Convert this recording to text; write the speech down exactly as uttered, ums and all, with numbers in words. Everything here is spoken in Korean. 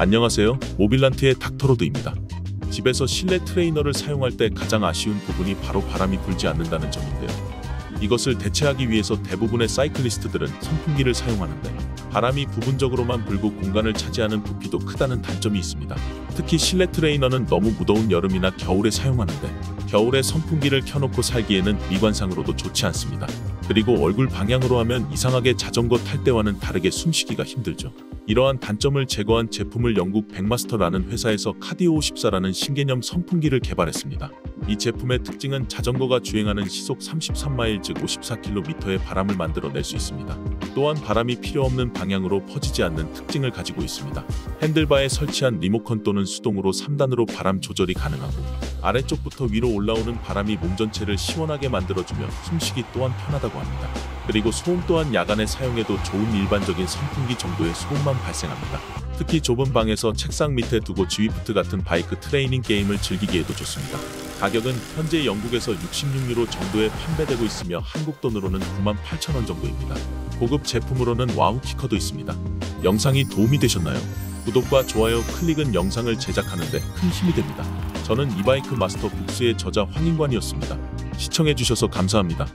안녕하세요. 모빌란트의 닥터로드입니다. 집에서 실내 트레이너를 사용할 때 가장 아쉬운 부분이 바로 바람이 불지 않는다는 점인데요. 이것을 대체하기 위해서 대부분의 사이클리스트들은 선풍기를 사용하는데 바람이 부분적으로만 불고 공간을 차지하는 부피도 크다는 단점이 있습니다. 특히 실내 트레이너는 너무 무더운 여름이나 겨울에 사용하는데 겨울에 선풍기를 켜놓고 살기에는 미관상으로도 좋지 않습니다. 그리고 얼굴 방향으로 하면 이상하게 자전거 탈 때와는 다르게 숨쉬기가 힘들죠. 이러한 단점을 제거한 제품을 영국 백마스터라는 회사에서 카디오 오십사라는 신개념 선풍기를 개발했습니다. 이 제품의 특징은 자전거가 주행하는 시속 삼십삼 마일 즉 오십사 킬로미터의 바람을 만들어낼 수 있습니다. 또한 바람이 필요 없는 방향으로 퍼지지 않는 특징을 가지고 있습니다. 핸들바에 설치한 리모컨 또는 수동으로 삼 단으로 바람 조절이 가능하고 아래쪽부터 위로 올라오는 바람이 몸 전체를 시원하게 만들어주며 숨쉬기 또한 편하다고 합니다. 그리고 소음 또한 야간에 사용해도 좋은 일반적인 선풍기 정도의 소음만 발생합니다. 특히 좁은 방에서 책상 밑에 두고 즈위프트 같은 바이크 트레이닝 게임을 즐기기에도 좋습니다. 가격은 현재 영국에서 육십육 유로 정도에 판매되고 있으며 한국 돈으로는 구만 팔천 원 정도입니다. 고급 제품으로는 와우 키커도 있습니다. 영상이 도움이 되셨나요? 구독과 좋아요 클릭은 영상을 제작하는 데 큰 힘이 됩니다. 저는 이바이크 마스터 북스의 저자 황인관이었습니다. 시청해주셔서 감사합니다.